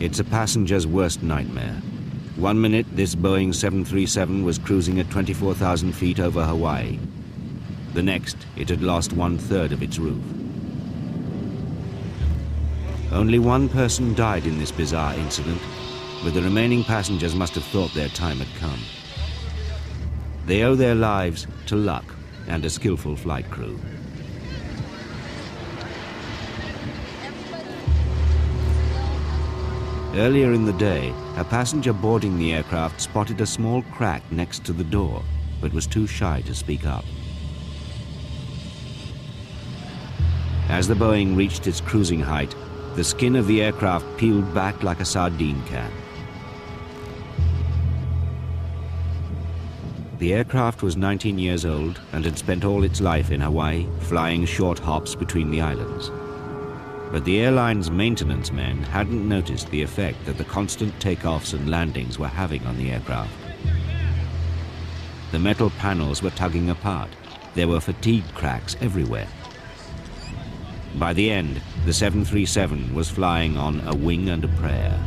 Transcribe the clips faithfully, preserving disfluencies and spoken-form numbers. It's a passenger's worst nightmare. One minute, this Boeing seven thirty-seven was cruising at twenty-four thousand feet over Hawaii. The next, it had lost one-third of its roof. Only one person died in this bizarre incident, but the remaining passengers must have thought their time had come. They owe their lives to luck and a skillful flight crew. Earlier in the day, a passenger boarding the aircraft spotted a small crack next to the door, but was too shy to speak up. As the Boeing reached its cruising height, the skin of the aircraft peeled back like a sardine can. The aircraft was nineteen years old and had spent all its life in Hawaii, flying short hops between the islands. But the airline's maintenance men hadn't noticed the effect that the constant takeoffs and landings were having on the aircraft. The metal panels were tugging apart. There were fatigue cracks everywhere. By the end, the seven thirty-seven was flying on a wing and a prayer.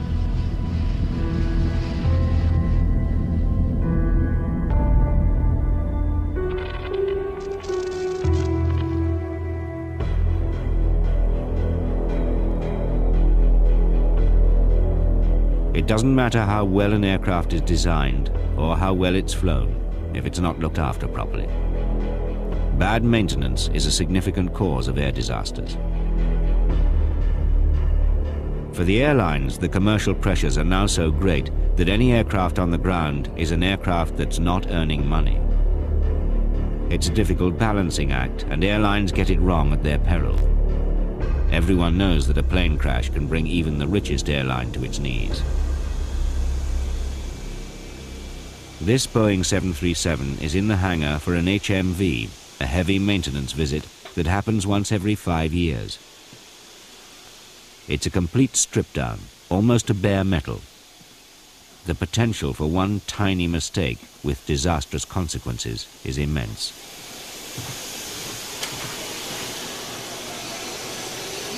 It doesn't matter how well an aircraft is designed or how well it's flown if it's not looked after properly. Bad maintenance is a significant cause of air disasters. For the airlines, the commercial pressures are now so great that any aircraft on the ground is an aircraft that's not earning money. It's a difficult balancing act, and airlines get it wrong at their peril. Everyone knows that a plane crash can bring even the richest airline to its knees. This Boeing seven thirty-seven is in the hangar for an H M V, a heavy maintenance visit that happens once every five years. It's a complete strip down, almost to bare metal. The potential for one tiny mistake with disastrous consequences is immense.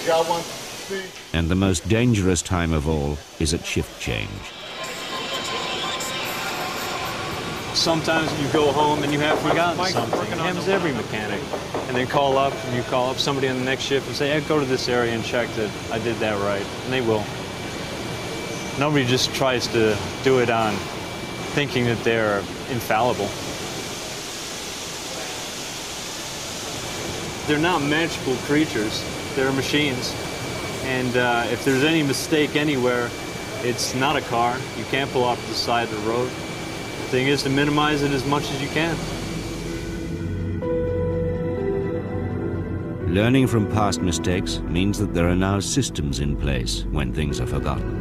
Got one. And the most dangerous time of all is at shift change. Sometimes you go home and you have forgotten something. It happens to every mechanic. And then call up, and you call up somebody on the next shift and say, hey, go to this area and check that I did that right. And they will. Nobody just tries to do it on thinking that they're infallible. They're not magical creatures. They're machines. And uh, if there's any mistake anywhere, it's not a car. You can't pull off the side of the road. The thing is to minimize it as much as you can. Learning from past mistakes means that there are now systems in place when things are forgotten.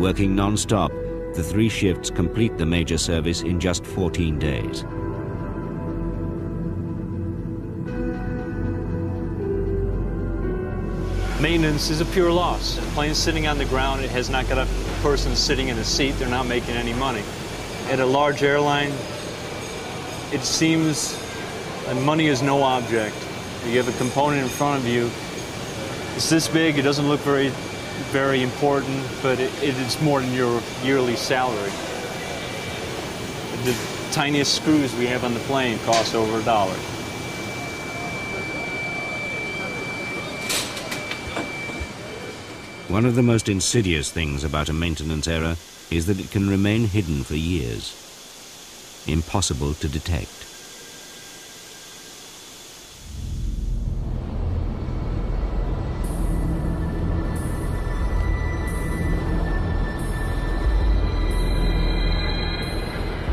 Working non-stop, the three shifts complete the major service in just fourteen days. Maintenance is a pure loss. The plane's sitting on the ground, it has not got a person sitting in a seat, they're not making any money. At a large airline, it seems that money is no object. You have a component in front of you, it's this big, it doesn't look very, very important, but it, it is more than your yearly salary. The tiniest screws we have on the plane cost over a dollar. One of the most insidious things about a maintenance error is that it can remain hidden for years, impossible to detect.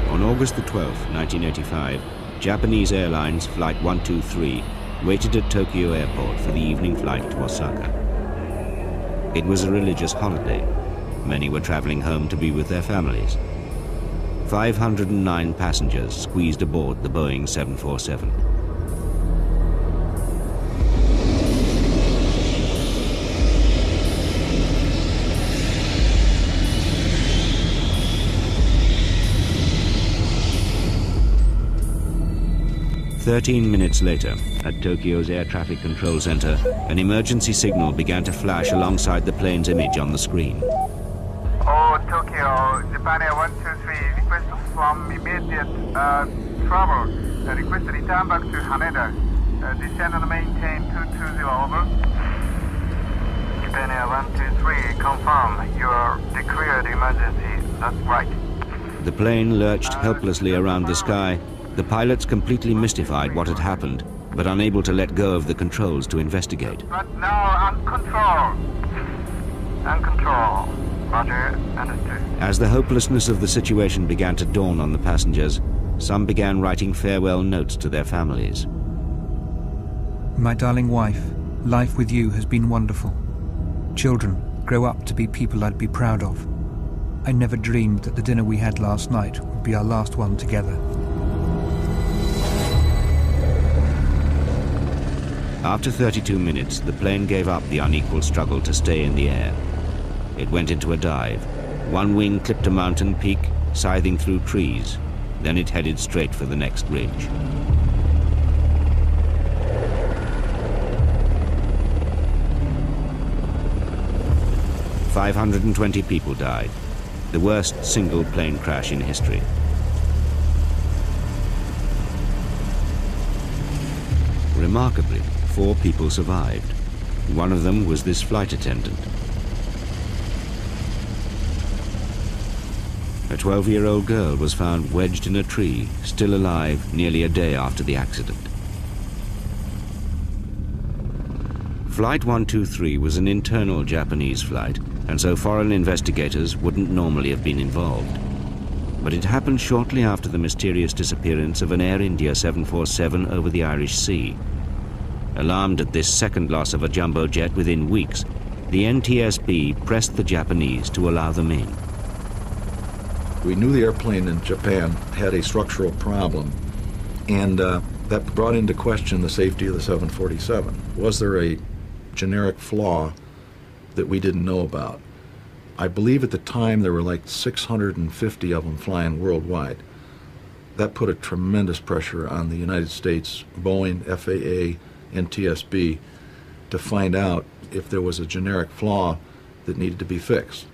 On August the twelfth, nineteen eighty-five, Japanese Airlines Flight one two three waited at Tokyo Airport for the evening flight to Osaka. It was a religious holiday. Many were traveling home to be with their families. five hundred nine passengers squeezed aboard the Boeing seven forty-seven. thirteen minutes later, at Tokyo's air traffic control center, an emergency signal began to flash alongside the plane's image on the screen. Oh, Tokyo, Japan Air one two three, request from immediate uh, travel. Uh, request to return back to Haneda. Uh, descend and maintain two two zero, over. Japan Air one two three, confirm your declared emergency. That's right. The plane lurched helplessly around the sky, the pilots completely mystified what had happened, but unable to let go of the controls to investigate. But now, on control. On control. Roger, understood. As the hopelessness of the situation began to dawn on the passengers, some began writing farewell notes to their families. My darling wife, life with you has been wonderful. Children, grow up to be people I'd be proud of. I never dreamed that the dinner we had last night would be our last one together. After thirty-two minutes, the plane gave up the unequal struggle to stay in the air. It went into a dive. One wing clipped a mountain peak, scything through trees. Then it headed straight for the next ridge. five hundred twenty people died, the worst single plane crash in history. Remarkably, four people survived. One of them was this flight attendant. A twelve-year-old girl was found wedged in a tree, still alive, nearly a day after the accident. Flight one two three was an internal Japanese flight, and so foreign investigators wouldn't normally have been involved. But it happened shortly after the mysterious disappearance of an Air India seven forty-seven over the Irish Sea. Alarmed at this second loss of a jumbo jet within weeks, the N T S B pressed the Japanese to allow them in. We knew the airplane in Japan had a structural problem, and uh, that brought into question the safety of the seven forty-seven. Was there a generic flaw that we didn't know about? I believe at the time there were like six hundred fifty of them flying worldwide. That put a tremendous pressure on the United States, Boeing, F A A, N T S B to find out if there was a generic flaw that needed to be fixed.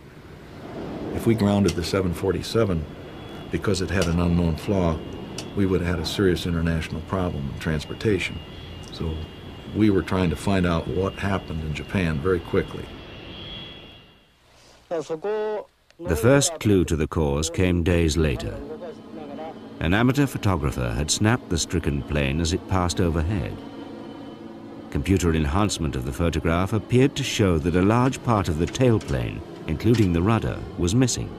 If we grounded the seven forty-seven because it had an unknown flaw, we would have had a serious international problem in transportation. So we were trying to find out what happened in Japan very quickly. The first clue to the cause came days later. An amateur photographer had snapped the stricken plane as it passed overhead. Computer enhancement of the photograph appeared to show that a large part of the tailplane, including the rudder, was missing.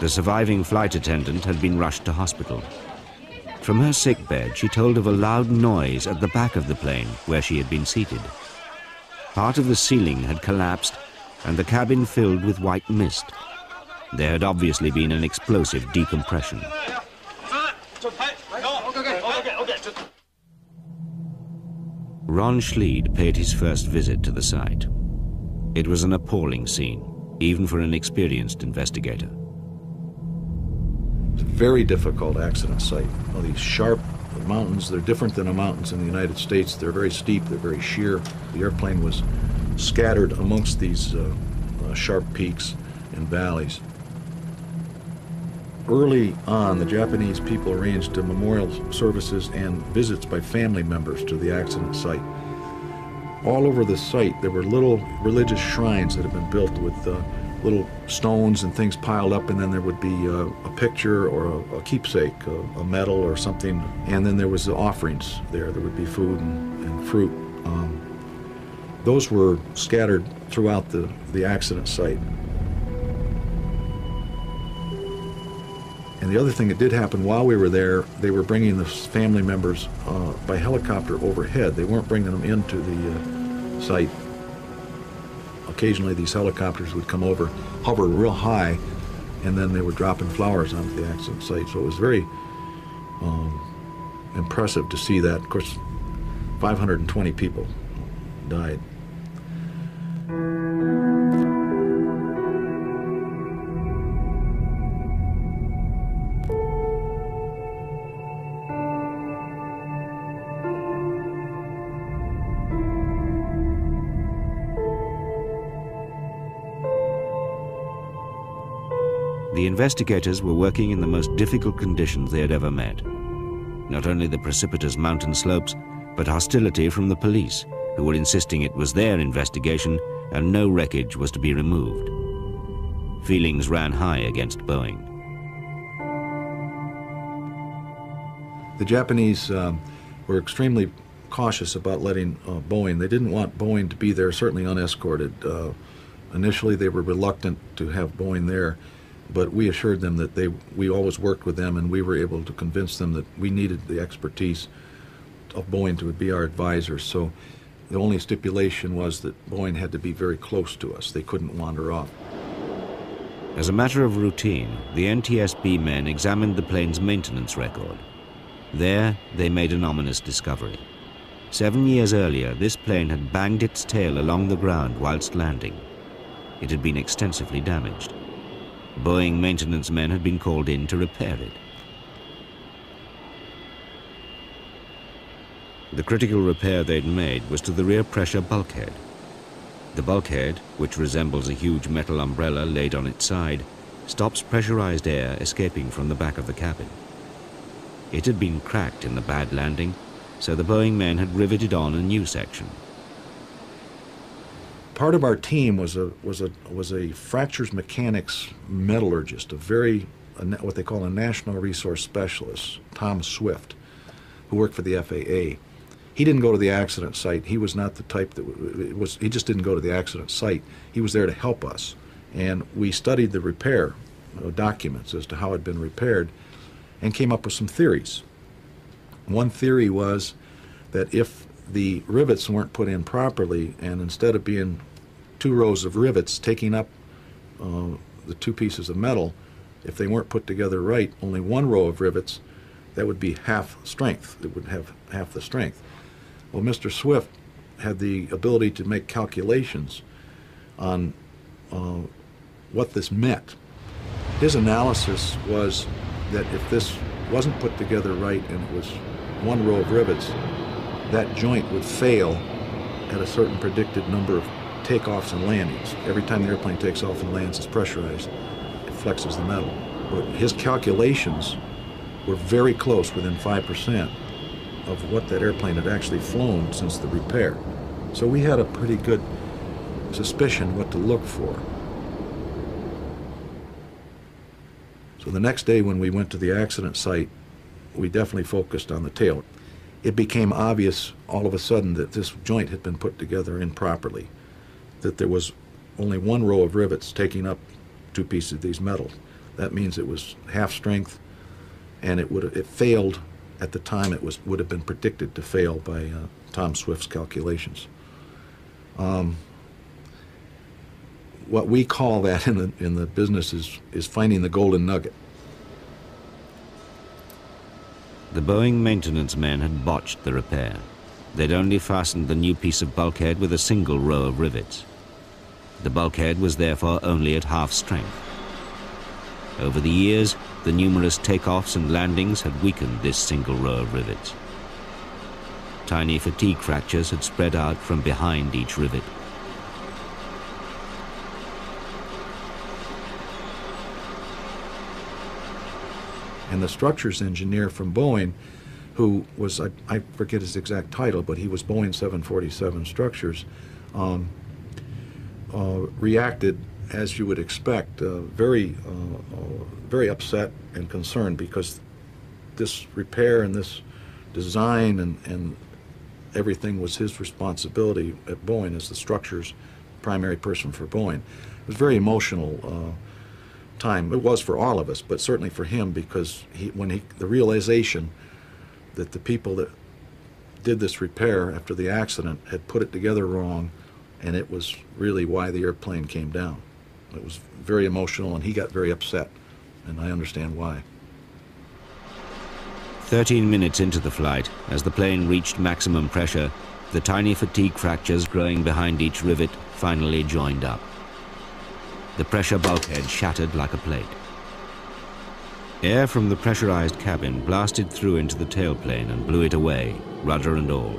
The surviving flight attendant had been rushed to hospital. From her sickbed, she told of a loud noise at the back of the plane where she had been seated. Part of the ceiling had collapsed and the cabin filled with white mist. There had obviously been an explosive decompression. Ron Schleid paid his first visit to the site. It was an appalling scene, even for an experienced investigator. It's a very difficult accident site. All these sharp mountains, they're different than the mountains in the United States. They're very steep, they're very sheer. The airplane was scattered amongst these uh, uh, sharp peaks and valleys. Early on, the Japanese people arranged memorial services and visits by family members to the accident site. All over the site, there were little religious shrines that had been built with uh, little stones and things piled up, and then there would be uh, a picture or a, a keepsake, a, a medal or something, and then there was the offerings there. There would be food and, and fruit. Um, those were scattered throughout the, the accident site. And the other thing that did happen while we were there, they were bringing the family members uh, by helicopter overhead. They weren't bringing them into the uh, site. Occasionally these helicopters would come over, hover real high, and then they were dropping flowers onto the accident site. So it was very um, impressive to see that. Of course, five hundred twenty people died. the investigators were working in the most difficult conditions they had ever met. Not only the precipitous mountain slopes, but hostility from the police, who were insisting it was their investigation and no wreckage was to be removed. Feelings ran high against Boeing. The Japanese um, were extremely cautious about letting uh, Boeing. They didn't want Boeing to be there, certainly unescorted. Uh, initially, they were reluctant to have Boeing there, but we assured them that they, we always worked with them, and we were able to convince them that we needed the expertise of Boeing to be our advisor. So the only stipulation was that Boeing had to be very close to us. They couldn't wander off. As a matter of routine, the N T S B men examined the plane's maintenance record. There, they made an ominous discovery. Seven years earlier, this plane had banged its tail along the ground whilst landing. It had been extensively damaged. Boeing maintenance men had been called in to repair it. The critical repair they'd made was to the rear pressure bulkhead. The bulkhead, which resembles a huge metal umbrella laid on its side, stops pressurized air escaping from the back of the cabin. It had been cracked in the bad landing, so the Boeing men had riveted on a new section. Part of our team was a was a was a fractures mechanics metallurgist, a very a, what they call a national resource specialist, Tom Swift, who worked for the F A A. He didn't go to the accident site. He was not the type that it was. He just didn't go to the accident site. He was there to help us, and we studied the repair documents as to how it had been repaired, and came up with some theories. One theory was that if the rivets weren't put in properly, and instead of being two rows of rivets taking up uh, the two pieces of metal, if they weren't put together right, only one row of rivets, that would be half strength. It would have half the strength. Well, Mister Swift had the ability to make calculations on uh, what this meant. His analysis was that if this wasn't put together right and it was one row of rivets, that joint would fail at a certain predicted number of takeoffs and landings. Every time the airplane takes off and lands, it's pressurized, it flexes the metal. But his calculations were very close, within five percent of what that airplane had actually flown since the repair. So we had a pretty good suspicion what to look for. So the next day when we went to the accident site, we definitely focused on the tail. It became obvious all of a sudden that this joint had been put together improperly, that there was only one row of rivets taking up two pieces of these metals. That means it was half strength, and it would it failed at the time it was would have been predicted to fail by uh, Tom Swift's calculations. Um, What we call that in the, in the business is, is finding the golden nugget. The Boeing maintenance men had botched the repair. They'd only fastened the new piece of bulkhead with a single row of rivets. The bulkhead was therefore only at half strength. Over the years, the numerous takeoffs and landings had weakened this single row of rivets. Tiny fatigue fractures had spread out from behind each rivet. And the structures engineer from Boeing, who was, I, I forget his exact title, but he was Boeing seven forty-seven structures, um, uh, reacted, as you would expect, uh, very, uh, uh, very upset and concerned, because this repair and this design and, and everything was his responsibility at Boeing as the structures primary person for Boeing. It was very emotional. Uh, time. It was for all of us, but certainly for him, because he, when he, the realization that the people that did this repair after the accident had put it together wrong, and it was really why the airplane came down. It was very emotional, and he got very upset, and I understand why. Thirteen minutes into the flight, as the plane reached maximum pressure, the tiny fatigue fractures growing behind each rivet finally joined up. The pressure bulkhead shattered like a plate. Air from the pressurized cabin blasted through into the tailplane and blew it away, rudder and all.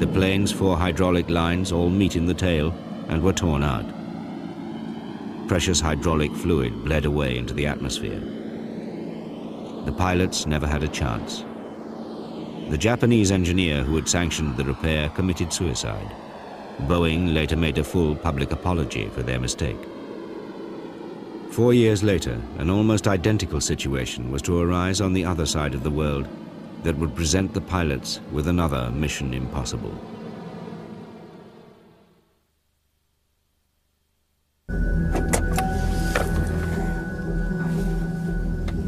The plane's four hydraulic lines all meet in the tail and were torn out. precious hydraulic fluid bled away into the atmosphere. The pilots never had a chance. The Japanese engineer who had sanctioned the repair committed suicide. Boeing later made a full public apology for their mistake. Four years later, an almost identical situation was to arise on the other side of the world that would present the pilots with another mission impossible.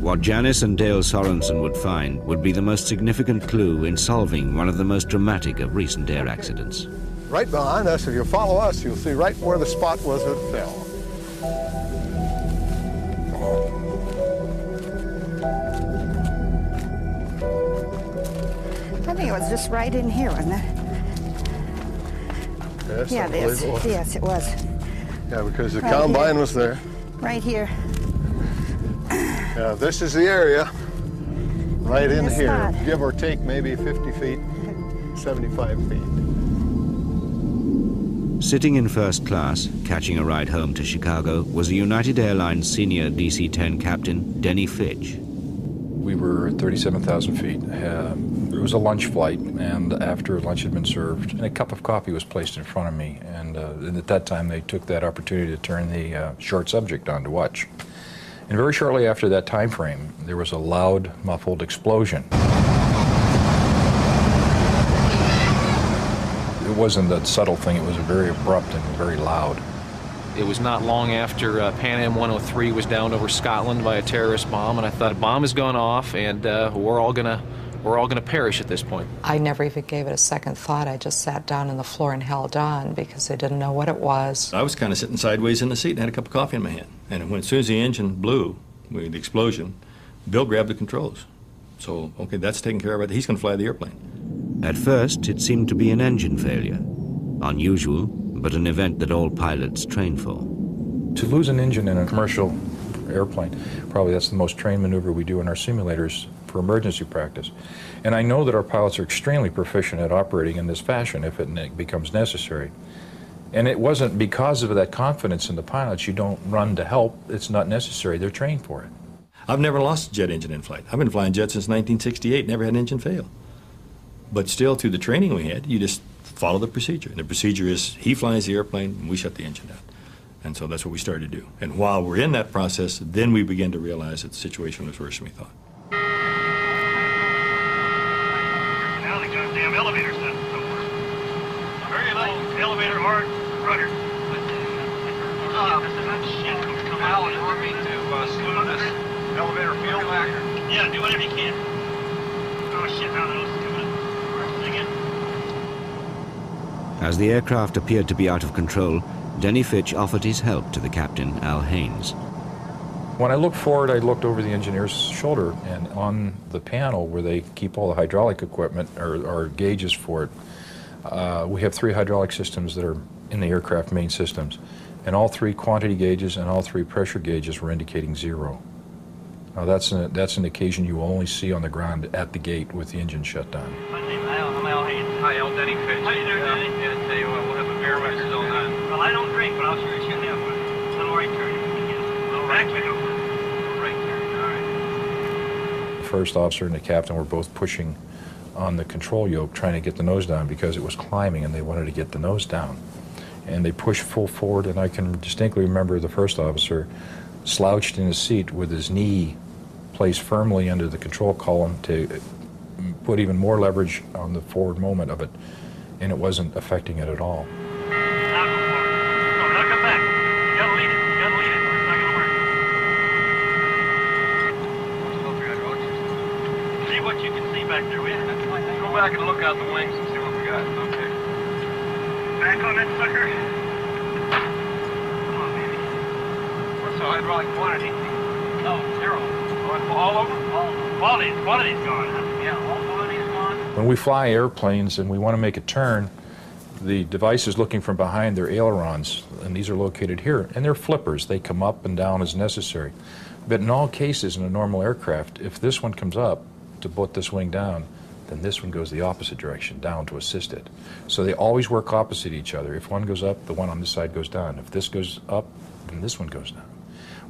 What Janice and Dale Sorensen would find would be the most significant clue in solving one of the most dramatic of recent air accidents. Right behind us, if you follow us, you'll see right where the spot was that it fell. I think it was just right in here, wasn't it? Yes, yeah, this, yes, it was. Yeah, because the right combine here. was there. Right here. Now, this is the area, right in, in here, spot. give or take maybe fifty feet, seventy-five feet. Sitting in first class, catching a ride home to Chicago, was a United Airlines senior D C ten captain, Denny Fitch. We were at thirty-seven thousand feet. Uh, it was a lunch flight, and after lunch had been served, and a cup of coffee was placed in front of me, and, uh, and at that time they took that opportunity to turn the uh, short subject on to watch. And very shortly after that time frame, there was a loud, muffled explosion. It wasn't that subtle thing, it was very abrupt and very loud. It was not long after uh, Pan Am one oh three was downed over Scotland by a terrorist bomb, and I thought a bomb has gone off and uh, we're all gonna, we're all gonna perish at this point. I never even gave it a second thought. I just sat down on the floor and held on because I didn't know what it was. I was kind of sitting sideways in the seat and had a cup of coffee in my hand. And when, as soon as the engine blew, with the explosion, Bill grabbed the controls. So, okay, that's taken care of. Right? He's going to fly the airplane. At first, it seemed to be an engine failure. Unusual, but an event that all pilots train for. To lose an engine in a commercial airplane, probably that's the most trained maneuver we do in our simulators for emergency practice. And I know that our pilots are extremely proficient at operating in this fashion if it becomes necessary. And it wasn't because of that confidence in the pilots, you don't run to help. It's not necessary. They're trained for it. I've never lost a jet engine in flight. I've been flying jets since nineteen sixty-eight, never had an engine fail. But still, through the training we had, you just follow the procedure. And the procedure is he flies the airplane, and we shut the engine down. And so that's what we started to do. And while we're in that process, then we begin to realize that the situation was worse than we thought. Now they got damn elevators done. Very little elevator hard. Rudder. Al, you want me to uh, smooth this elevator field? Yeah, do whatever you can. Oh shit, now those coming again. As the aircraft appeared to be out of control, Denny Fitch offered his help to the captain, Al Haynes. When I looked forward, I looked over the engineer's shoulder, and on the panel where they keep all the hydraulic equipment, or, or gauges for it, uh, we have three hydraulic systems that are in the aircraft main systems, and all three quantity gauges and all three pressure gauges were indicating zero. Now that's an, that's an occasion you only see on the ground at the gate with the engine shut down. My name is Al. I'm Al Haynes. Hi, Al. Denny Fitch. How you doing, Denny? Yeah, I tell you what, we'll have a beer with us all night. Well, I don't drink, but I'll sure as you have one. Little right turn. Little right turn. Little right turn. All right. The first officer and the captain were both pushing on the control yoke, trying to get the nose down because it was climbing, and they wanted to get the nose down. And they pushed full forward, and I can distinctly remember the first officer slouched in his seat with his knee placed firmly under the control column to put even more leverage on the forward moment of it, and it wasn't affecting it at all. See what you can see back there. Go back and look out the wings and see what we got. Okay. Back on that sucker. Come on, baby. What's the hydraulic quantity? No, zero. All over? All over. Quality's, quality's gone, huh? Yeah, all quality's gone. When we fly airplanes and we want to make a turn, the device is looking from behind their ailerons, and these are located here. And they're flippers. They come up and down as necessary. But in all cases, in a normal aircraft, if this one comes up to put this wing down, then this one goes the opposite direction, down to assist it. So they always work opposite each other. If one goes up, the one on this side goes down. If this goes up, and this one goes down.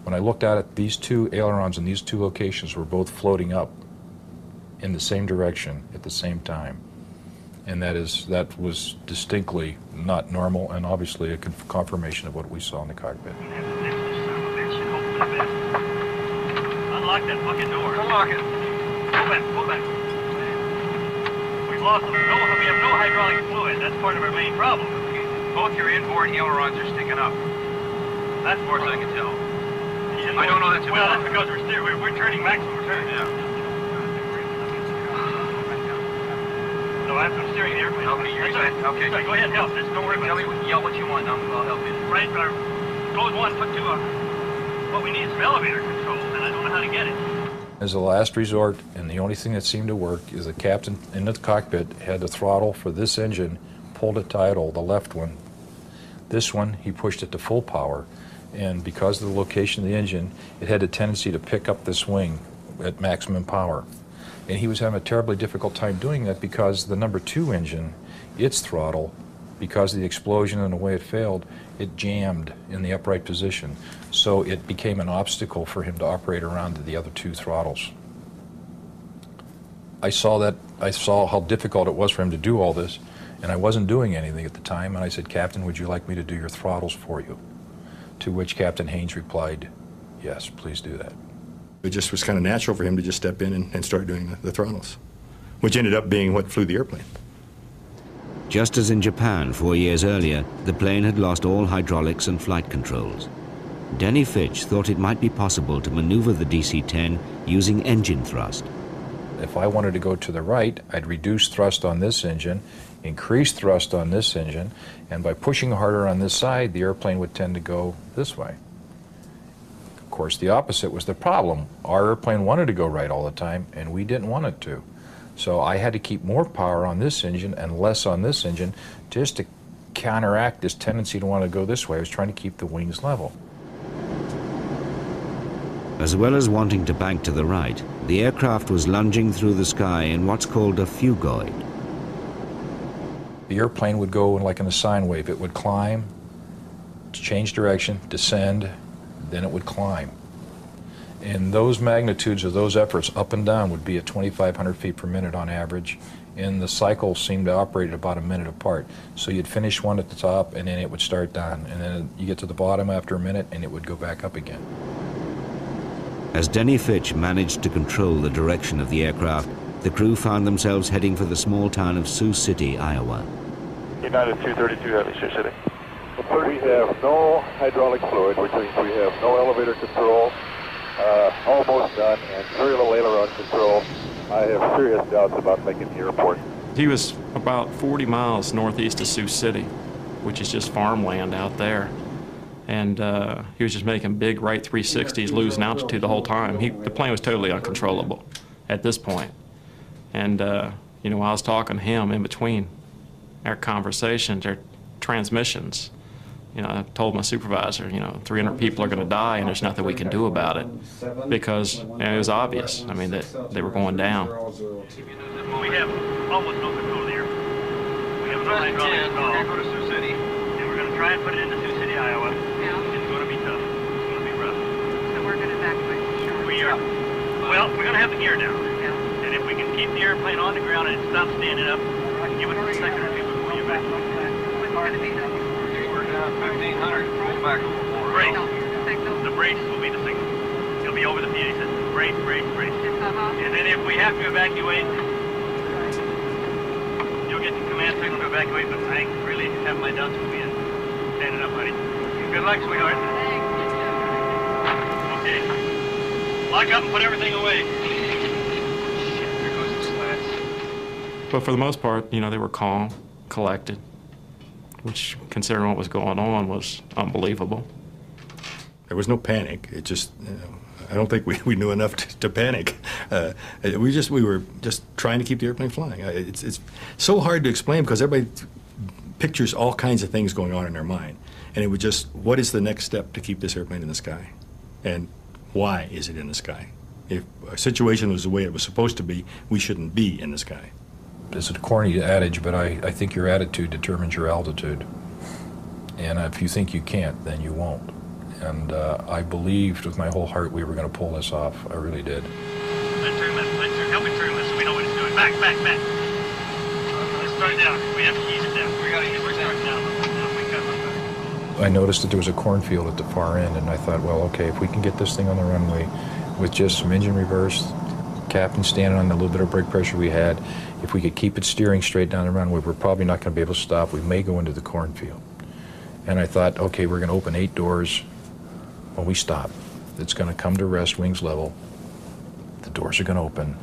When I looked at it, these two ailerons in these two locations were both floating up in the same direction at the same time. And that is, that was distinctly not normal and obviously a confirmation of what we saw in the cockpit. Unlock that fucking door. Unlock it. Pull back, pull back. We've lost them. No, we have no hydraulic fluid. That's part of our main problem. Both your inboard ailerons are sticking up. That's more than I can tell. I don't know that's well, that's because we're, steer we're, we're turning maximum return. Yeah. So I'm steering the airplane. Okay, you're right. Okay. Sorry, go ahead, help. Just don't worry about it. Tell me, yell what you want. I'll, I'll help you. Right, uh, goes one, put two up. What we need is some elevator control, and I don't know how to get it. As a last resort, and the only thing that seemed to work is the captain in the cockpit had the throttle for this engine pulled at idle, the left one. This one, he pushed it to full power, and because of the location of the engine, it had a tendency to pick up this wing at maximum power. And he was having a terribly difficult time doing that because the number two engine, its throttle, because of the explosion and the way it failed, it jammed in the upright position. So it became an obstacle for him to operate around the other two throttles. I saw that, I saw how difficult it was for him to do all this, and I wasn't doing anything at the time, and I said, Captain, would you like me to do your throttles for you? To which Captain Haynes replied, yes, please do that. It just was kind of natural for him to just step in and, and start doing the, the throttles, which ended up being what flew the airplane. Just as in Japan four years earlier, the plane had lost all hydraulics and flight controls. Denny Fitch thought it might be possible to maneuver the D C ten using engine thrust. If I wanted to go to the right, I'd reduce thrust on this engine, increase thrust on this engine, and by pushing harder on this side, the airplane would tend to go this way. Of course, the opposite was the problem. Our airplane wanted to go right all the time, and we didn't want it to. So I had to keep more power on this engine and less on this engine just to counteract this tendency to want to go this way. I was trying to keep the wings level. As well as wanting to bank to the right, the aircraft was lunging through the sky in what's called a fugoid. The airplane would go like in a sine wave. It would climb, change direction, descend, then it would climb. And those magnitudes of those efforts up and down would be at twenty-five hundred feet per minute on average, and the cycles seemed to operate at about a minute apart. So you'd finish one at the top, and then it would start down, and then you get to the bottom after a minute, and it would go back up again. As Denny Fitch managed to control the direction of the aircraft, the crew found themselves heading for the small town of Sioux City, Iowa. United two thirty-two out of Sioux City. We have no hydraulic fluid, which means we have no elevator control, uh, almost done, and very little aileron control. I have serious doubts about making the airport. He was about forty miles northeast of Sioux City, which is just farmland out there. And uh, he was just making big right three sixties, losing altitude the whole time. He, the plane was totally uncontrollable at this point. And, uh, you know, while I was talking to him in between our conversations, our transmissions, you know, I told my supervisor, you know, three hundred people are going to die and there's nothing we can do about it, because you know, it was obvious, I mean, that they were going down. We have almost no control here. We have no hydraulic at all. We're going to go to Sioux City. And we're going to try and put it into Sioux City, Iowa. Yeah. It's going to be tough. It's going to be rough. So we're going to evacuate, sure. We are. Well, we're going to have the gear down. Yeah. And if we can keep the airplane on the ground and it stops standing up, give it a second or two before you evacuate. We're going to be done. fifteen hundred, pull back over four. Brace. The brace will be the signal. It'll be over the P A system. Brace, brace, brace. Uh-huh. And then if we have to evacuate, you'll get the command signal to evacuate, but I really have my doubts we'll be in. Stand it up, buddy. Good luck, sweetheart. Okay. Lock up and put everything away. Shit, there goes the slats. But for the most part, you know, they were calm, collected, which, considering what was going on, was unbelievable. There was no panic. It just, you know, I don't think we, we knew enough to, to panic. Uh, we just, we were just trying to keep the airplane flying. It's, it's so hard to explain because everybody pictures all kinds of things going on in their mind. And it was just, what is the next step to keep this airplane in the sky? And why is it in the sky? If our situation was the way it was supposed to be, we shouldn't be in the sky. It's a corny adage, but I, I think your attitude determines your altitude. And if you think you can't, then you won't. and uh, I believed with my whole heart we were going to pull this off. I really did. Let's turn left, let's turn. Help me turn left so we know what it's doing. Back, back, back. Let's start down. We have to ease it down. We got to ease it down. I noticed that there was a cornfield at the far end, and I thought, well, okay, if we can get this thing on the runway with just some engine reverse, captain standing on the little bit of brake pressure we had, if we could keep it steering straight down the runway, we're probably not going to be able to stop. We may go into the cornfield. And I thought, okay, we're going to open eight doors when we stop. It's going to come to rest, wings level. The doors are going to open.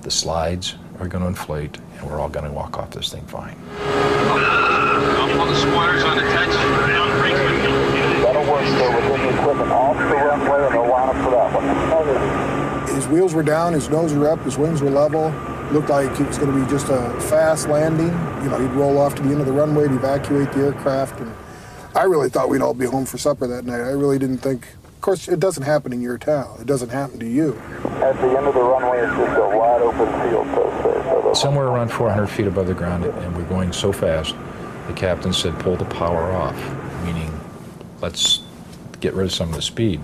The slides are going to inflate, and we're all going to walk off this thing fine. All the spoilers on the touch. That'll work, sir. We'll get the equipment off the runway and they'll line up for that one. His wheels were down, his nose were up, his wings were level. Looked like it was going to be just a fast landing. You know, he'd roll off to the end of the runway to evacuate the aircraft. And I really thought we'd all be home for supper that night. I really didn't think. Of course, it doesn't happen in your town. It doesn't happen to you. At the end of the runway, it's just a wide open field. So, so somewhere around four hundred feet above the ground, and we're going so fast. The captain said, pull the power off, meaning let's get rid of some of the speed.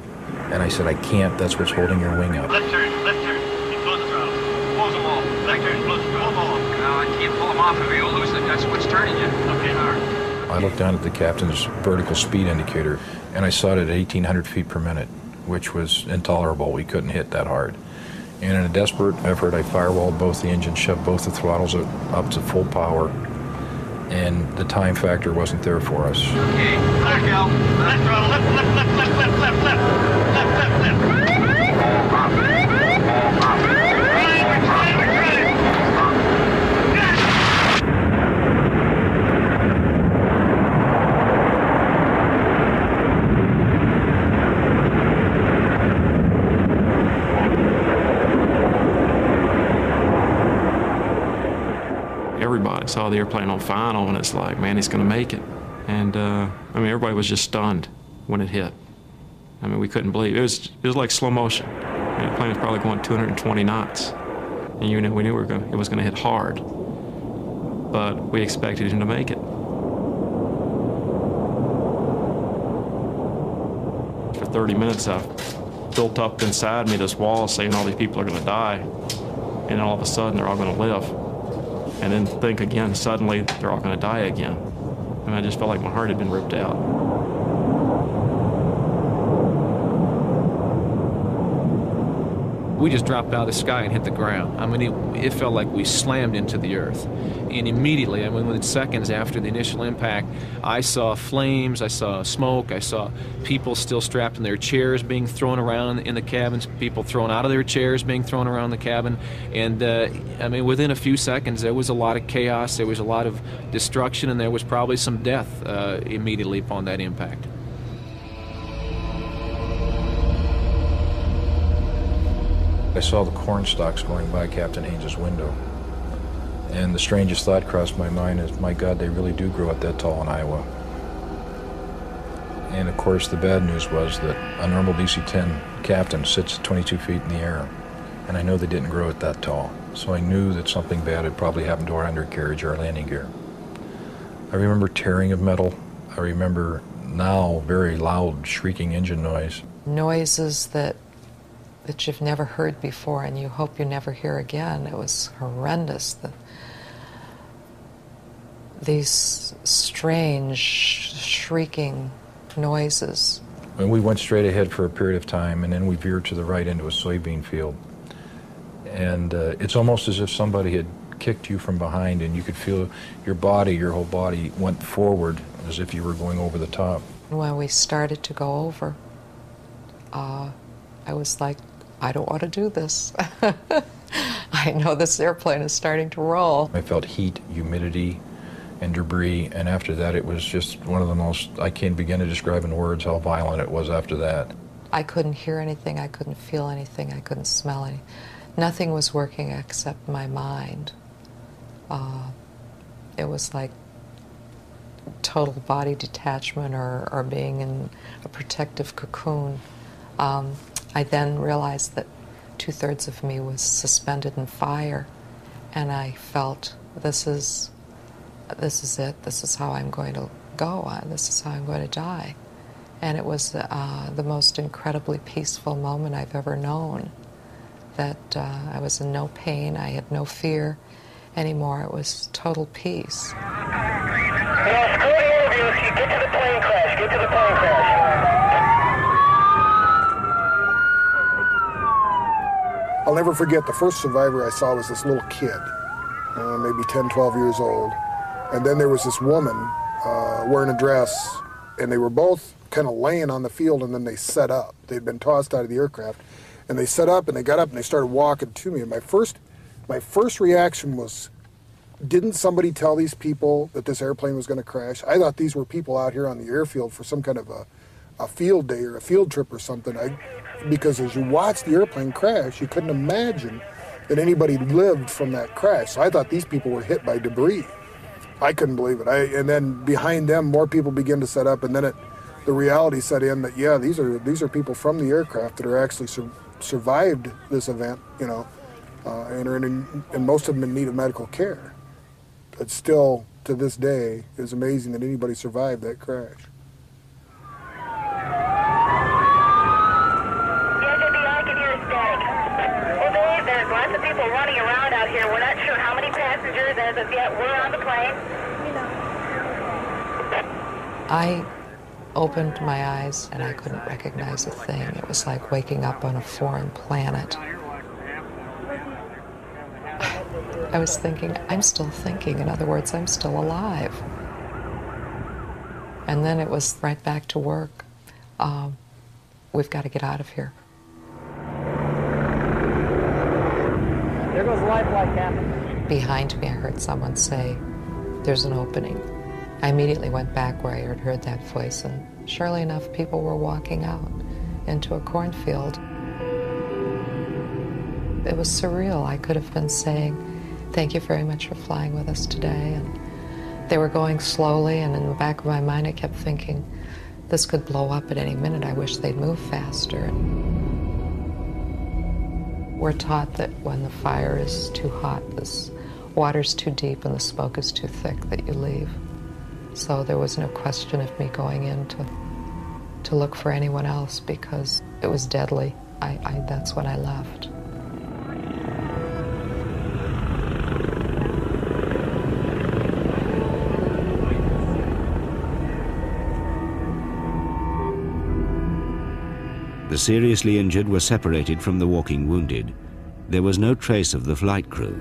And I said, I can't. That's what's holding your wing up. Left turn, left turn. Close the throttle. Close them all. Left turn, close the throttle. No, I can't pull them off if you'll lose it. That's what's turning you. Okay, all right. I looked down at the captain's vertical speed indicator, and I saw it at eighteen hundred feet per minute, which was intolerable. We couldn't hit that hard. And in a desperate effort, I firewalled both the engines, shoved both the throttles up to full power, and the time factor wasn't there for us. Okay, back out. Left throttle, left, left, left, left, left, left, left, left, left, left. Everybody saw the airplane on final, and it's like, man, he's going to make it. And, uh, I mean, everybody was just stunned when it hit. I mean, we couldn't believe it. It was, it was like slow motion. I mean, the plane was probably going two hundred twenty knots. And you know, we knew we were gonna, it was going to hit hard. But we expected him to make it. For thirty minutes, I built up inside me this wall saying all these people are going to die. And all of a sudden, they're all going to live. And then think again, suddenly they're all going to die again. And I just felt like my heart had been ripped out. We just dropped out of the sky and hit the ground. I mean, it, it felt like we slammed into the earth. And immediately, I mean, within seconds after the initial impact, I saw flames, I saw smoke, I saw people still strapped in their chairs being thrown around in the cabins, people thrown out of their chairs being thrown around the cabin. And, uh, I mean, within a few seconds, there was a lot of chaos, there was a lot of destruction, and there was probably some death uh, immediately upon that impact. I saw the corn stalks going by Captain Haynes' window, and the strangest thought crossed my mind is, my God, they really do grow up that tall in Iowa. And of course, the bad news was that a normal D C ten captain sits twenty-two feet in the air, and I know they didn't grow it that tall. So I knew that something bad had probably happened to our undercarriage or our landing gear. I remember tearing of metal. I remember now very loud shrieking engine noise. Noises that that you've never heard before and you hope you never hear again. It was horrendous. The, these strange, shrieking noises. And we went straight ahead for a period of time, and then we veered to the right into a soybean field. And uh, it's almost as if somebody had kicked you from behind, and you could feel your body, your whole body went forward as if you were going over the top. When we started to go over, uh, I was like, I don't want to do this. I know this airplane is starting to roll. I felt heat, humidity, and debris, and after that it was just one of the most, I can't begin to describe in words how violent it was after that. I couldn't hear anything, I couldn't feel anything, I couldn't smell anything. Nothing was working except my mind. Uh, it was like total body detachment or, or being in a protective cocoon. Um, I then realized that two-thirds of me was suspended in fire, and I felt, this is, this is it, this is how I'm going to go on, this is how I'm going to die. And it was uh, the most incredibly peaceful moment I've ever known, that uh, I was in no pain, I had no fear anymore. It was total peace. You know, screw the interviews, you get to the plane crash, get to the plane crash. I'll never forget, the first survivor I saw was this little kid, uh, maybe ten, twelve years old. And then there was this woman uh, wearing a dress, and they were both kind of laying on the field, and then they set up. They'd been tossed out of the aircraft, and they set up, and they got up, and they started walking to me. And my first, my first reaction was, didn't somebody tell these people that this airplane was going to crash? I thought these were people out here on the airfield for some kind of a, a field day or a field trip or something. I, because as you watched the airplane crash, you couldn't imagine that anybody lived from that crash. So I thought these people were hit by debris. I couldn't believe it. I, and then behind them, more people began to set up, and then it, the reality set in that, yeah, these are these are people from the aircraft that are actually sur survived this event, you know, uh, and are in, and most of them in need of medical care. But still, to this day, it's amazing that anybody survived that crash. I can hear a static. Well, Dave, there's lots of people running around out here. We're not sure how many passengers as of yet were on the plane. You know. I opened my eyes and I couldn't recognize a thing. It was like waking up on a foreign planet. I was thinking, I'm still thinking. In other words, I'm still alive. And then it was right back to work. Um, we've got to get out of here. There goes life like that. Behind me, I heard someone say, there's an opening. I immediately went back where I had heard that voice, and surely enough, people were walking out into a cornfield. It was surreal. I could have been saying, thank you very much for flying with us today. And they were going slowly, and in the back of my mind, I kept thinking, this could blow up at any minute. I wish they'd move faster. We're taught that when the fire is too hot, the water's too deep, and the smoke is too thick, that you leave. So there was no question of me going in to, to look for anyone else, because it was deadly. I, I, that's when I left. The seriously injured were separated from the walking wounded. There was no trace of the flight crew.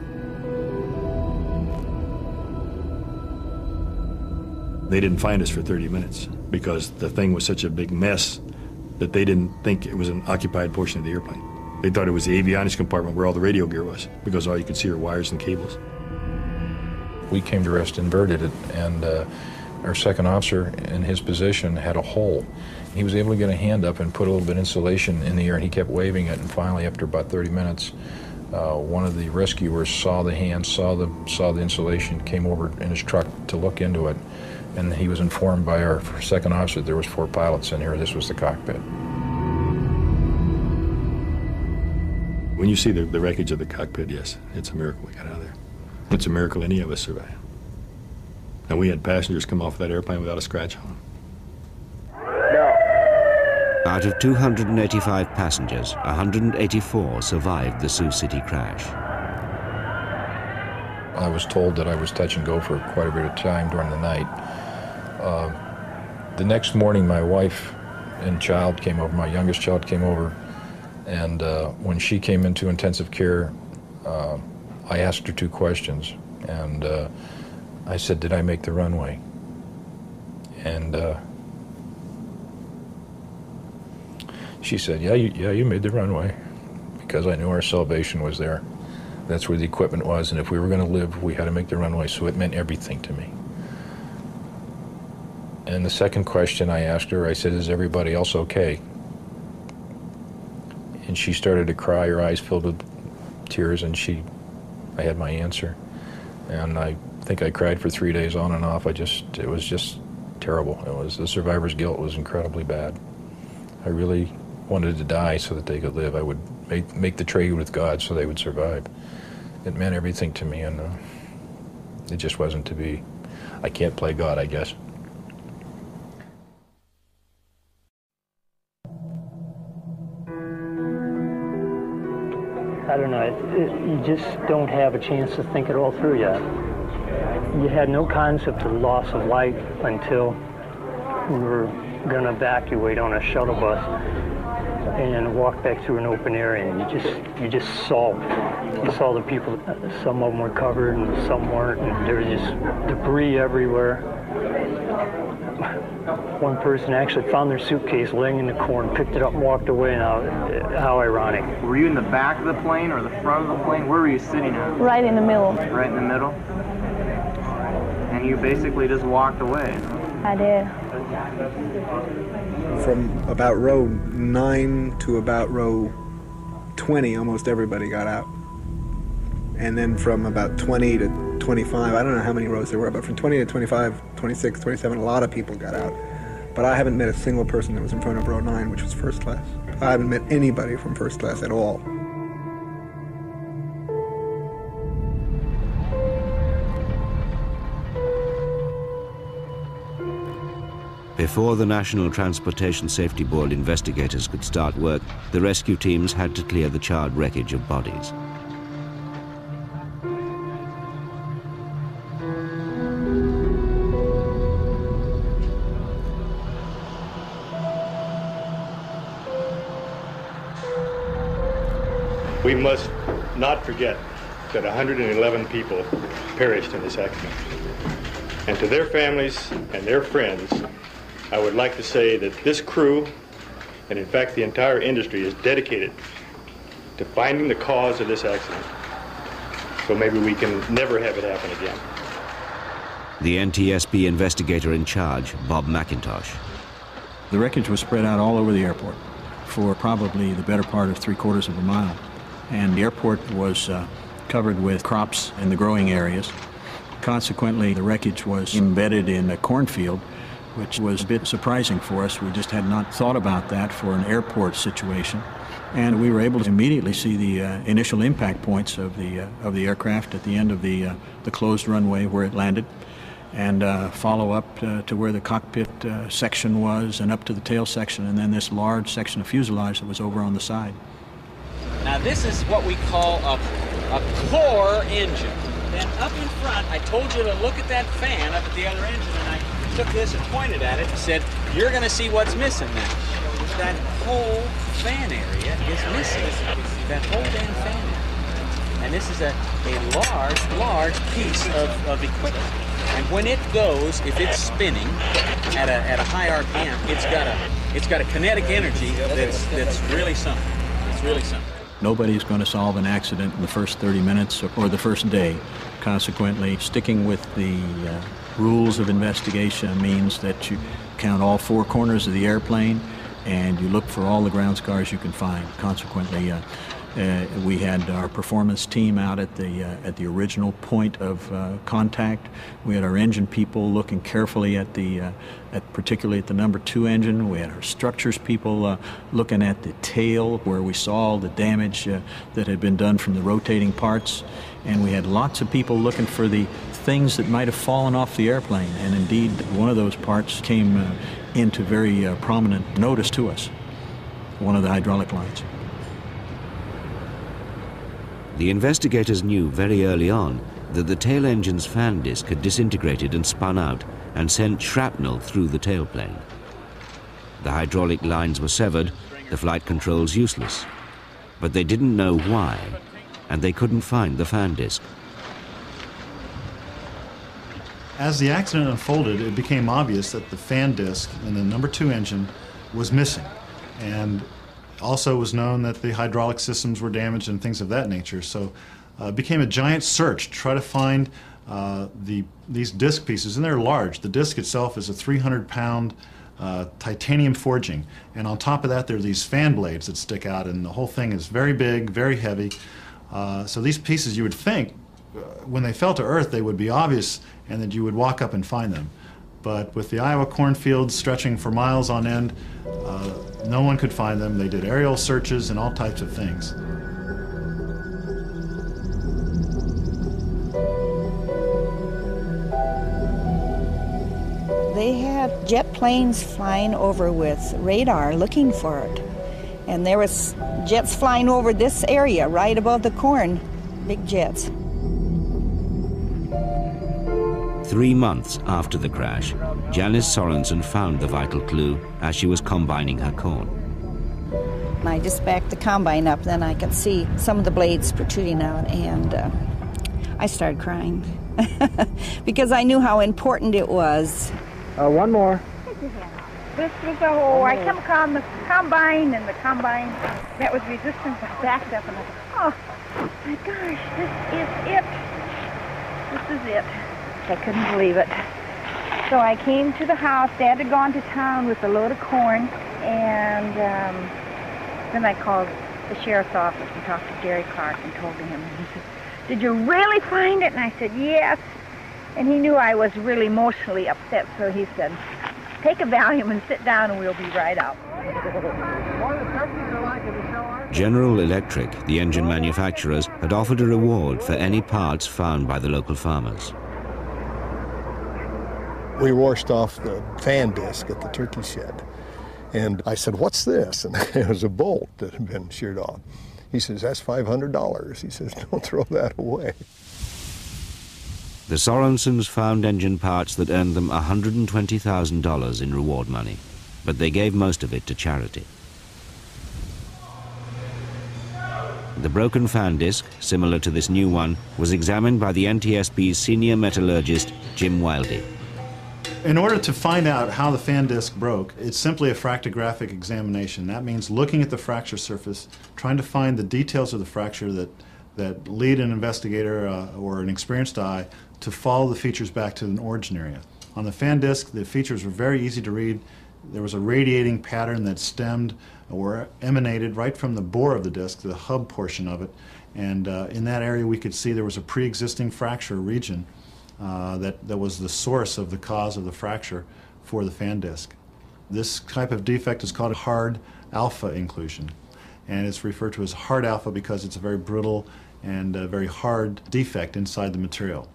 They didn't find us for thirty minutes because the thing was such a big mess that they didn't think it was an occupied portion of the airplane. They thought it was the avionics compartment where all the radio gear was, because all you could see were wires and cables. We came to rest inverted, and uh, our second officer in his position had a hole. He was able to get a hand up and put a little bit of insulation in the air, and he kept waving it, and finally, after about thirty minutes, Uh, one of the rescuers saw the hand, saw the, saw the insulation, came over in his truck to look into it, and he was informed by our second officer that there was four pilots in here. This was the cockpit. When you see the, the wreckage of the cockpit, yes, it's a miracle we got out of there. It's a miracle any of us survived. And we had passengers come off that airplane without a scratch on them. Out of two hundred eighty-five passengers, one hundred eighty-four survived the Sioux City crash. I was told that I was touch and go for quite a bit of time during the night. Uh, the next morning, my wife and child came over, my youngest child came over, and uh, when she came into intensive care, uh, I asked her two questions, and uh, I said, did I make the runway? And uh, She said, yeah you, yeah, you made the runway, because I knew our salvation was there. That's where the equipment was, and if we were going to live, we had to make the runway, so it meant everything to me. And the second question I asked her, I said, is everybody else okay? And she started to cry, her eyes filled with tears, and she, I had my answer. And I think I cried for three days on and off. I just, it was just terrible. It was, the survivor's guilt was incredibly bad. I really wanted to die so that they could live. I would make, make the trade with God so they would survive. It meant everything to me, and uh, it just wasn't to be. I can't play God, I guess. I don't know, it, it, you just don't have a chance to think it all through yet. You had no concept of loss of life until we were going to evacuate on a shuttle bus and walk back through an open area, and you just you just saw you saw the people. Some of them were covered and some weren't, and there was just debris everywhere. One person actually found their suitcase laying in the corn, picked it up and walked away. And how, how ironic. Were you in the back of the plane or the front of the plane? Where were you sitting at? Right in the middle. Right in the middle? And you basically just walked away. I did. From about row nine to about row twenty, almost everybody got out. And then from about twenty to twenty-five, I don't know how many rows there were, but from twenty to twenty-five, twenty-six, twenty-seven, a lot of people got out. But I haven't met a single person that was in front of row nine, which was first class. I haven't met anybody from first class at all. Before the National Transportation Safety Board investigators could start work, the rescue teams had to clear the charred wreckage of bodies. We must not forget that one hundred eleven people perished in this accident. And to their families and their friends, I would like to say that this crew, and in fact the entire industry, is dedicated to finding the cause of this accident, so maybe we can never have it happen again. The N T S B investigator in charge, Bob McIntosh. The wreckage was spread out all over the airport for probably the better part of three quarters of a mile. And the airport was uh, covered with crops in the growing areas. Consequently, the wreckage was embedded in a cornfield, which was a bit surprising for us. We just had not thought about that for an airport situation. And we were able to immediately see the uh, initial impact points of the, uh, of the aircraft at the end of the, uh, the closed runway where it landed, and uh, follow up uh, to where the cockpit uh, section was and up to the tail section, and then this large section of fuselage that was over on the side. Now this is what we call a, a core engine. Then up in front, I told you to look at that fan up at the other engine, and I took this and pointed at it and said, you're going to see what's missing now. That whole fan area is missing. That whole damn fan area. And this is a, a large, large piece of, of equipment. And when it goes, if it's spinning at a, at a high R P M, it's got a, it's got a kinetic energy that's, that's really something. It's really something. Nobody's going to solve an accident in the first thirty minutes or the first day. Consequently, sticking with the uh, rules of investigation means that you count all four corners of the airplane and you look for all the ground scars you can find. Consequently, uh, uh, we had our performance team out at the uh, at the original point of uh, contact. We had our engine people looking carefully at the uh, at particularly at the number two engine. We had our structures people uh, looking at the tail where we saw the damage uh, that had been done from the rotating parts, and we had lots of people looking for the things that might have fallen off the airplane, and indeed one of those parts came uh, into very uh, prominent notice to us, one of the hydraulic lines. The investigators knew very early on that the tail engine's fan disc had disintegrated and spun out and sent shrapnel through the tailplane. The hydraulic lines were severed, the flight controls useless, but they didn't know why, and they couldn't find the fan disc. As the accident unfolded, it became obvious that the fan disc in the number two engine was missing. And also was known that the hydraulic systems were damaged and things of that nature. So uh, it became a giant search to try to find uh, the, these disc pieces, and they're large. The disc itself is a three hundred pound uh, titanium forging. And on top of that, there are these fan blades that stick out, and the whole thing is very big, very heavy. Uh, so these pieces, you would think, when they fell to earth, they would be obvious and that you would walk up and find them. But with the Iowa cornfields stretching for miles on end, uh, no one could find them. They did aerial searches and all types of things. They had jet planes flying over with radar looking for it. And there was jets flying over this area, right above the corn, big jets. Three months after the crash, Janice Sorensen found the vital clue as she was combining her corn. I just backed the combine up, then I could see some of the blades protruding out, and uh, I started crying because I knew how important it was. Uh, one more. This was the whole, I kept calm, the combine and the combine met with resistance. I backed up and I thought, oh my gosh, this is it. This is it. I couldn't believe it. So I came to the house. Dad had gone to town with a load of corn, and um, then I called the sheriff's office and talked to Jerry Clark and told him. And he said, did you really find it? And I said, yes. And he knew I was really emotionally upset, so he said, take a Valium and sit down and we'll be right out. General Electric, the engine manufacturers, had offered a reward for any parts found by the local farmers. We washed off the fan disc at the turkey shed. And I said, what's this? And it was a bolt that had been sheared off. He says, that's five hundred dollars. He says, don't throw that away. The Sorensens found engine parts that earned them one hundred twenty thousand dollars in reward money, but they gave most of it to charity. The broken fan disc, similar to this new one, was examined by the N T S B's senior metallurgist, Jim Wildey. In order to find out how the fan disc broke, it's simply a fractographic examination. That means looking at the fracture surface, trying to find the details of the fracture that, that lead an investigator uh, or an experienced eye to follow the features back to an origin area. On the fan disc, the features were very easy to read. There was a radiating pattern that stemmed or emanated right from the bore of the disc, the hub portion of it, and uh, in that area we could see there was a pre-existing fracture region uh, that, that was the source of the cause of the fracture for the fan disc. This type of defect is called a hard alpha inclusion, and it's referred to as hard alpha because it's a very brittle and a very hard defect inside the material.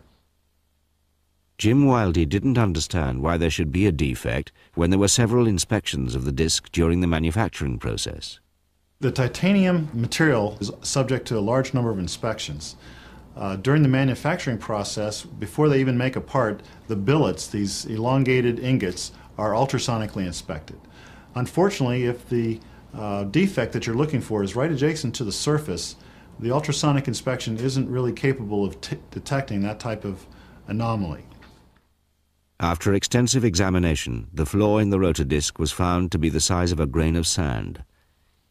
Jim Wildey didn't understand why there should be a defect when there were several inspections of the disc during the manufacturing process. The titanium material is subject to a large number of inspections. Uh, during the manufacturing process, before they even make a part, the billets, these elongated ingots, are ultrasonically inspected. Unfortunately, if the uh, defect that you're looking for is right adjacent to the surface, the ultrasonic inspection isn't really capable of t- detecting that type of anomaly. After extensive examination, the flaw in the rotor disc was found to be the size of a grain of sand.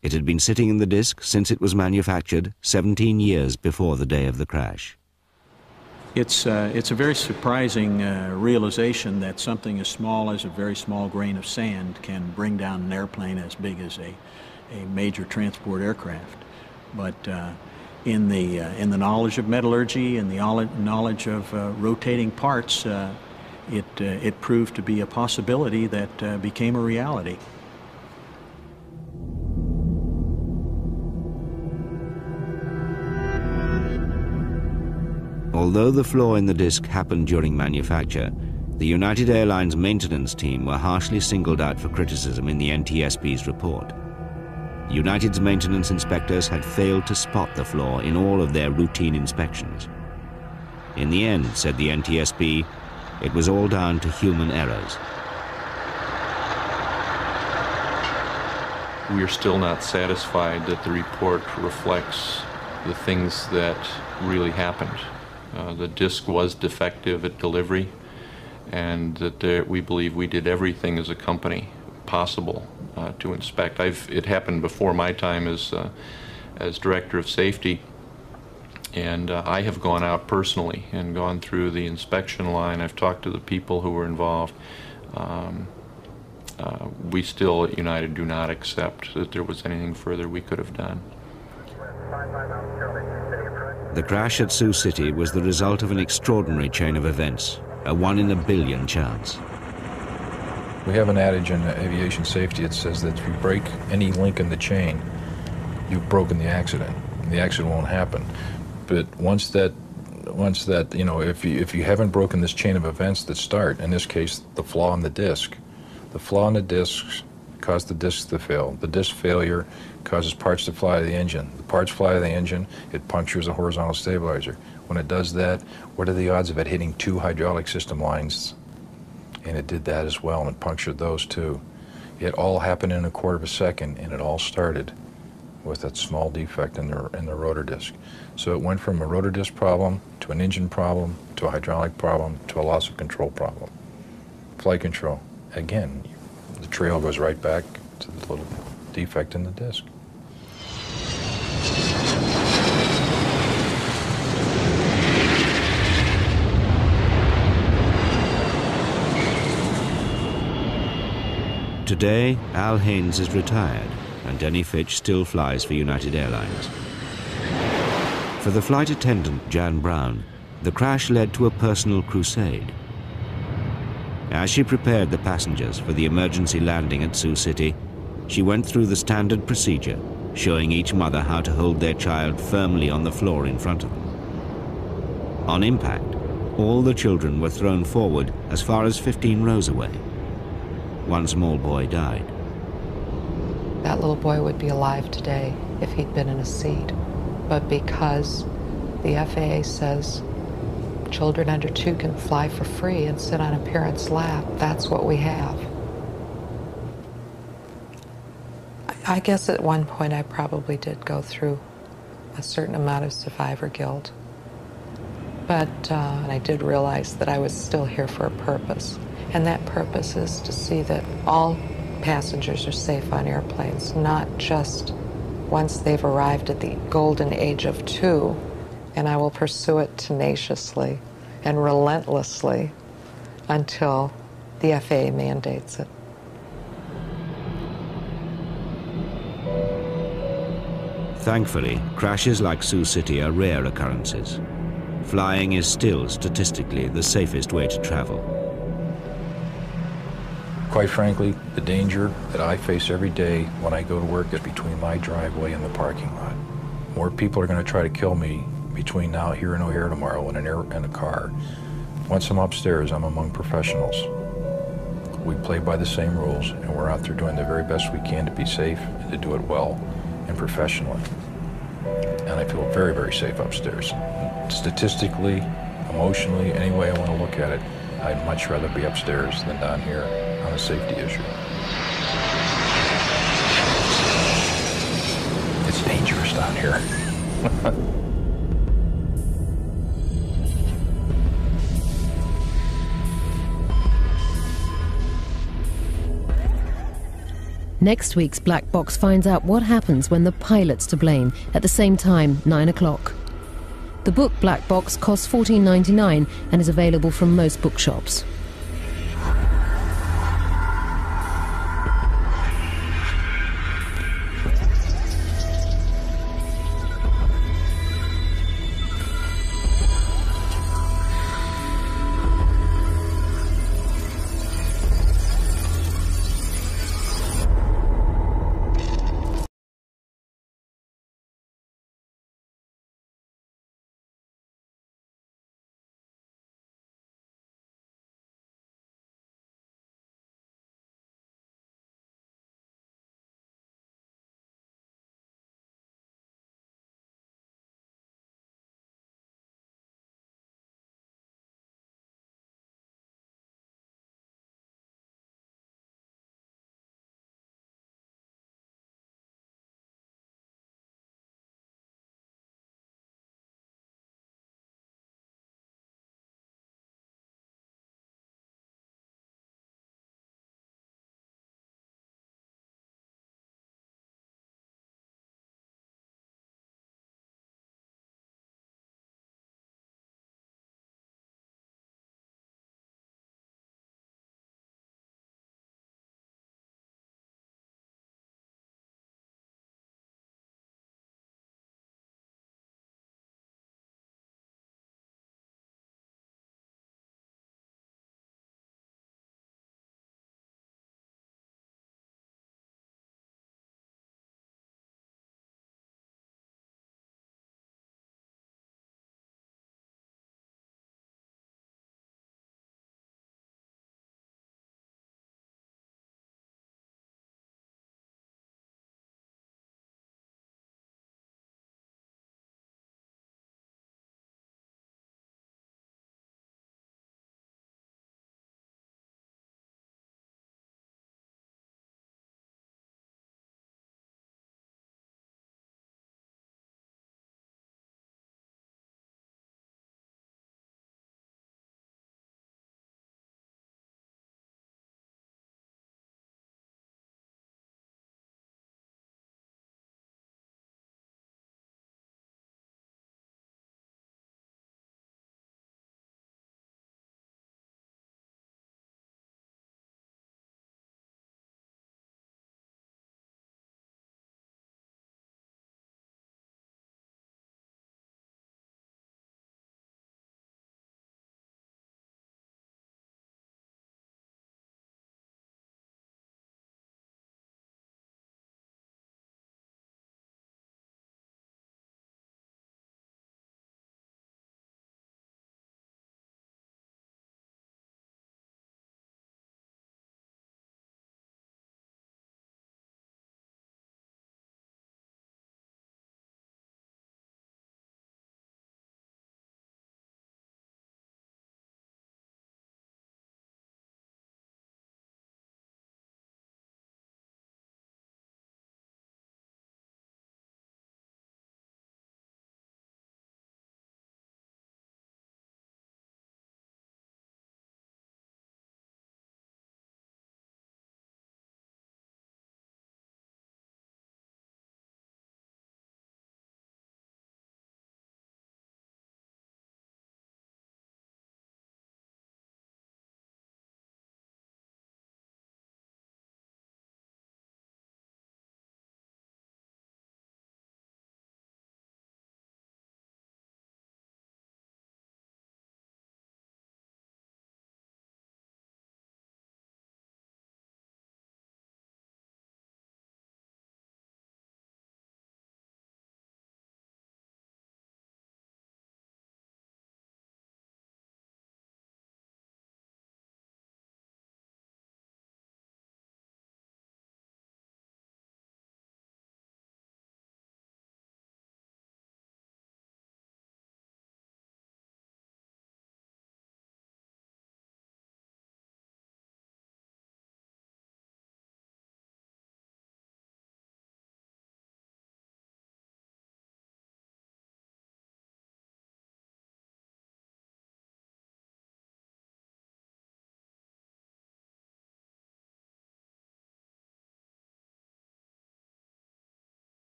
It had been sitting in the disc since it was manufactured seventeen years before the day of the crash. It's, uh, it's a very surprising uh, realization that something as small as a very small grain of sand can bring down an airplane as big as a, a major transport aircraft. But uh, in, the, uh, in the knowledge of metallurgy and the knowledge of uh, rotating parts, uh, It, uh, it proved to be a possibility that uh, became a reality. Although the flaw in the disc happened during manufacture, the United Airlines maintenance team were harshly singled out for criticism in the N T S B's report. United's maintenance inspectors had failed to spot the flaw in all of their routine inspections. In the end, said the N T S B, it was all down to human errors. We are still not satisfied that the report reflects the things that really happened. Uh, the disc was defective at delivery, and that there, we believe we did everything as a company possible uh, to inspect. I've, it happened before my time as, uh, as director of safety. And uh, I have gone out personally and gone through the inspection line. I've talked to the people who were involved. Um, uh, we still at United do not accept that there was anything further we could have done. The crash at Sioux City was the result of an extraordinary chain of events, a one in a billion chance. We have an adage in aviation safety that says that if you break any link in the chain, you've broken the accident. The accident won't happen. But once that, once that, you know, if you, if you haven't broken this chain of events that start, in this case, the flaw in the disc, the flaw in the disc caused the discs to fail. The disc failure causes parts to fly to the engine. The parts fly to the engine, it punctures a horizontal stabilizer. When it does that, what are the odds of it hitting two hydraulic system lines? And it did that as well, and it punctured those too. It all happened in a quarter of a second, and it all started with that small defect in the, in the rotor disc. So it went from a rotor disc problem to an engine problem to a hydraulic problem to a loss of control problem. Flight control, again, the trail goes right back to the little defect in the disc. Today, Al Haynes is retired, and Denny Fitch still flies for United Airlines. For the flight attendant, Jan Brown, the crash led to a personal crusade. As she prepared the passengers for the emergency landing at Sioux City, she went through the standard procedure, showing each mother how to hold their child firmly on the floor in front of them. On impact, all the children were thrown forward as far as fifteen rows away. One small boy died. That little boy would be alive today if he'd been in a seat. But because the F A A says children under two can fly for free and sit on a parent's lap, that's what we have. I guess at one point I probably did go through a certain amount of survivor guilt. But uh, I did realize that I was still here for a purpose. And that purpose is to see that all passengers are safe on airplanes, not just once they've arrived at the golden age of two, and I will pursue it tenaciously and relentlessly until the F A A mandates it. Thankfully, crashes like Sioux City are rare occurrences. Flying is still statistically the safest way to travel. Quite frankly, the danger that I face every day when I go to work is between my driveway and the parking lot. More people are going to try to kill me between now, here and O'Hare tomorrow in an air, in a car. Once I'm upstairs, I'm among professionals. We play by the same rules, and we're out there doing the very best we can to be safe and to do it well and professionally. And I feel very, very safe upstairs. Statistically, emotionally, any way I want to look at it, I'd much rather be upstairs than down here on a safety issue. It's dangerous down here. Next week's Black Box finds out what happens when the pilot's to blame at the same time, nine o'clock. The book Black Box costs fourteen ninety-nine and is available from most bookshops.